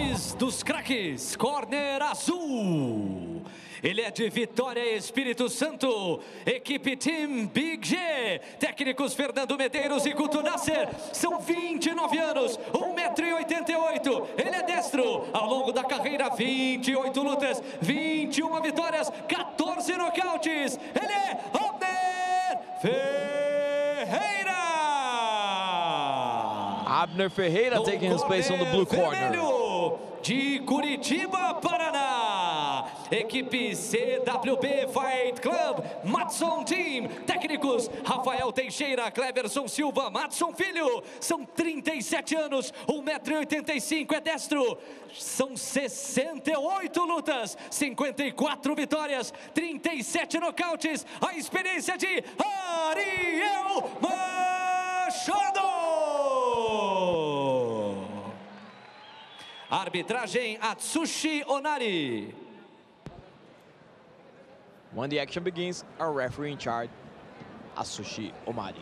X dos craques, corner azul. Ele é de Vitória, Espírito Santo, equipe Team Big G, técnicos Fernando Medeiros e Guto Nasser, são 29 anos, 1,88 m, ele é destro, ao longo da carreira 28 lutas, 21 vitórias, 14 nocautes, ele é Abner Ferreira! Abner Ferreira taking his place on the blue corner. De Curitiba, Paraná, equipe CWB Fight Club, Matson Team, técnicos Rafael Teixeira, Cleverson Silva, Matson Filho, são 37 anos, 1,85 m, é destro, são 68 lutas, 54 vitórias, 37 nocautes, a experiência de Ariel Machado! Arbitragem Atsushi Onari. When the action begins, our referee in charge, Atsushi Onari.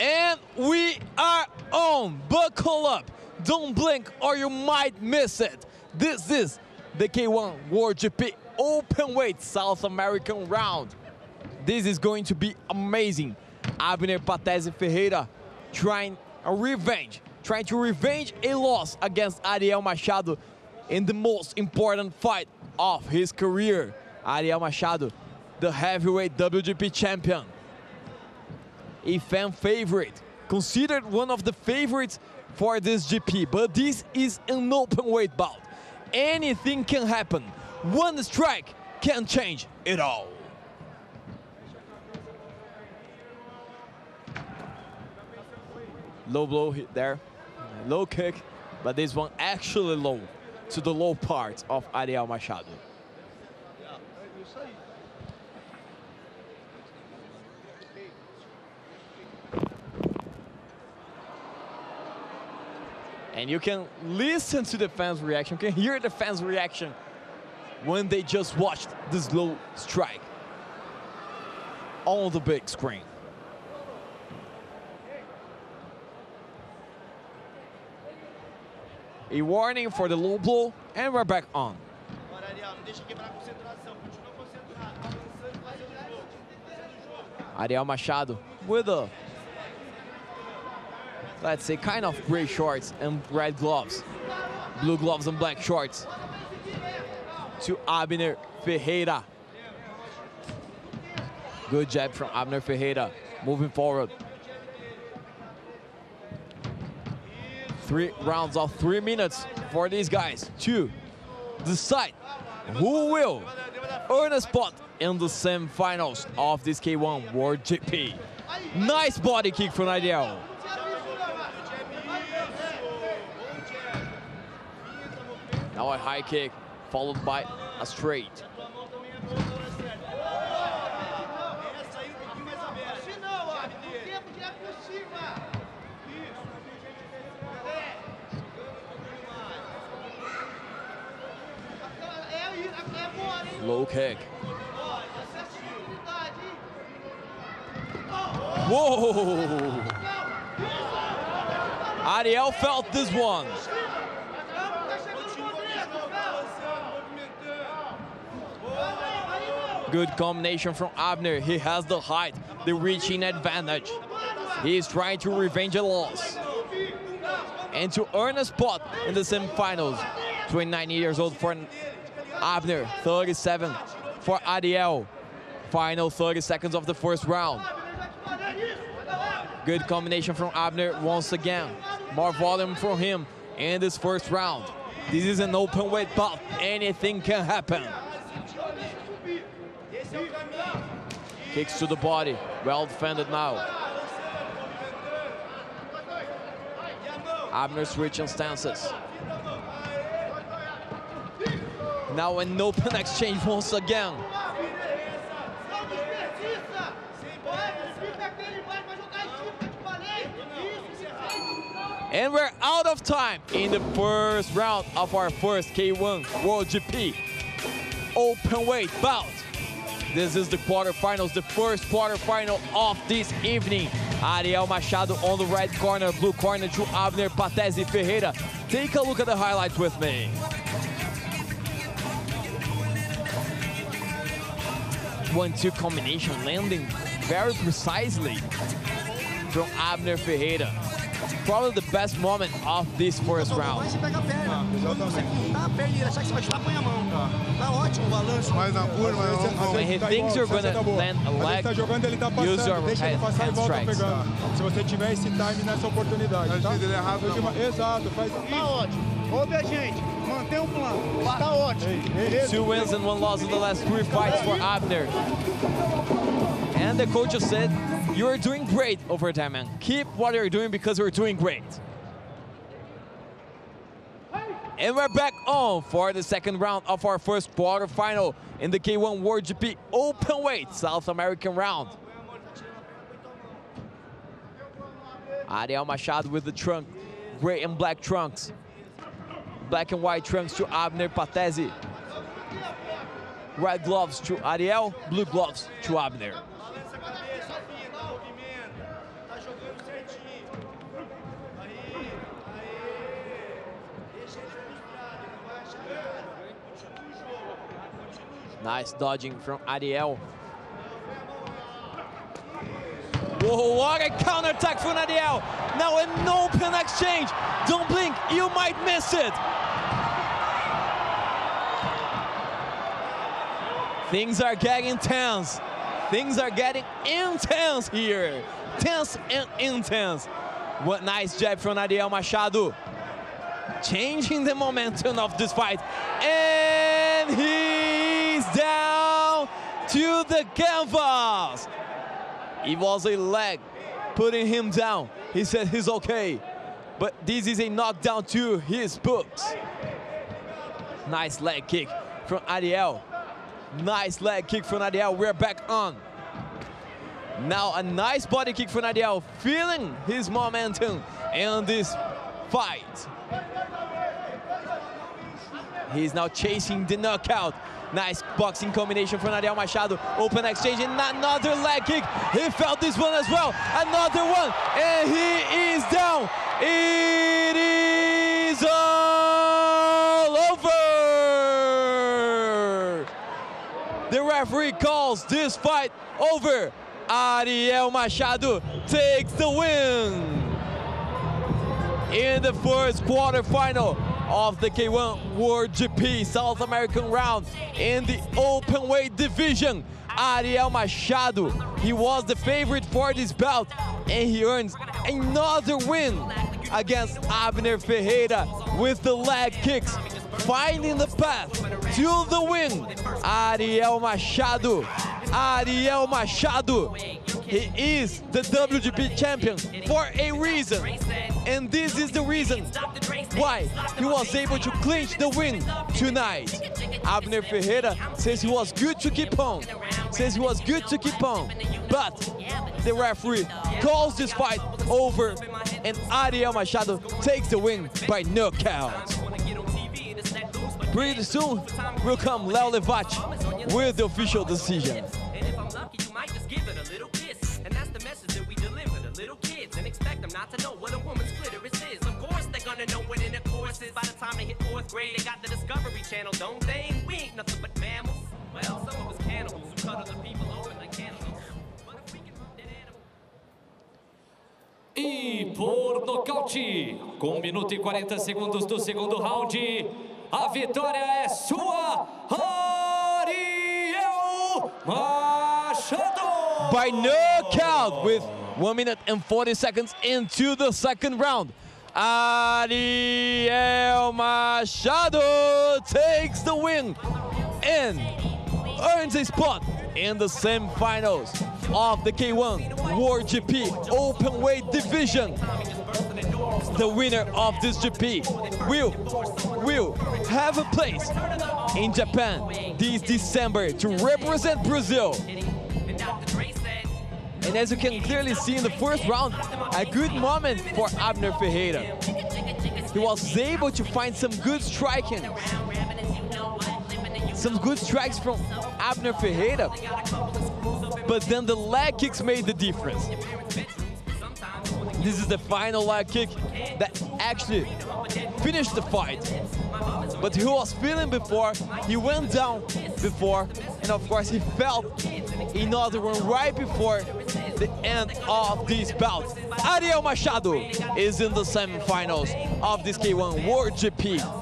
And we are on. Buckle up. Don't blink or you might miss it. This is the K1 World GP Open Weight South American round. This is going to be amazing. Abner Patesi Ferreira trying to revenge a loss against Ariel Machado in the most important fight of his career. Ariel Machado, the heavyweight WGP champion. A fan favorite, considered one of the favorites for this GP, but this is an open weight bout. Anything can happen. One strike can change it all. Low blow hit there, low kick, but this one actually low to the low part of Ariel Machado. And you can listen to the fans' reaction, you can hear the fans' reaction when they just watched this low strike on the big screen. A warning for the low blow, and we're back on. Ariel Machado with a, let's say, kind of gray shorts and red gloves. Blue gloves and black shorts to Abner Ferreira. Good jab from Abner Ferreira, moving forward. 3 rounds of 3 minutes for these guys to decide who will earn a spot in the semifinals of this K1 World GP. Nice body kick from Ariel. Now a high kick, followed by a straight. Low kick. Whoa! Ariel felt this one. Good combination from Abner. He has the height, the reaching advantage. He is trying to revenge a loss and to earn a spot in the semifinals. 29 years old for Abner, 37 for Ariel. Final 30 seconds of the first round. Good combination from Abner once again. More volume from him in this first round. This is an open weight bout. Anything can happen. Kicks to the body, well defended now. Abner switching stances. Now an open exchange once again. And we're out of time in the first round of our first K1 World GP open weight bout. This is the quarterfinals, the first quarterfinal of this evening. Ariel Machado on the red corner, blue corner to Abner Patesi Ferreira. Take a look at the highlights with me. One-two combination landing very precisely from Abner Ferreira. Probably the best moment of this first round. When he thinks you're going to land a leg, use your hand strikes. Two wins and one loss in the last three fights for Abner. And the coach said, "You are doing great over there, man. Keep what you're doing because we're doing great." And we're back on for the second round of our first quarterfinal in the K1 World GP open weight South American round. Ariel Machado with the trunk, gray and black trunks. Black and white trunks to Abner Patesi. Red gloves to Ariel, blue gloves to Abner. Nice dodging from Ariel. Whoa, what a counterattack from Ariel. Now an open exchange. Don't blink, you might miss it. Things are getting tense. Things are getting intense here. Tense and intense. What nice jab from Ariel Machado. Changing the momentum of this fight. And he's down to the canvas. It was a leg putting him down. He said he's okay. But this is a knockdown to his books. Nice leg kick from Ariel. Nice leg kick from Ariel. We're back on. Now a nice body kick from Ariel, feeling his momentum in this fight. He's now chasing the knockout. Nice boxing combination from Ariel Machado. Open exchange and another leg kick. He felt this one as well. Another one. And he is down. It is all over. The referee calls this fight over. Ariel Machado takes the win in the first quarterfinal of the K1 World GP South American round in the open weight division. Ariel Machado, he was the favorite for this bout, and he earns another win against Abner Ferreira with the leg kicks, finding the path to the win. Ariel Machado, Ariel Machado, he is the WGP champion for a reason, and this is the reason why he was able to clinch the win tonight. Abner Ferreira says he was good to keep on, says he was good to keep on, but the referee calls this fight over and Ariel Machado takes the win by knockout. Pretty soon will come Leo Levac with the official decision. By the time they hit fourth grade, they got the Discovery Channel, don't they? We ain't nothing but mammals. Well, some of us cannibals who cut other people open like cannibals. But if we can put that animal. E por nocaute, com 1 minuto e 40 segundos do segundo round, a vitória é sua, Ariel Machado! By knockout with 1 minute and 40 seconds into the second round. Ariel Machado takes the win and earns a spot in the semifinals of the K1 World GP open weight division. The winner of this GP will have a place in Japan this December to represent Brazil. And as you can clearly see in the first round, a good moment for Abner Ferreira. He was able to find some good striking. Some good strikes from Abner Ferreira. But then the leg kicks made the difference. This is the final leg kick that actually finished the fight. But he was feeling before, he went down before, and of course he felt another one right before the end of this bout. Ariel Machado is in the semifinals of this K1 World GP.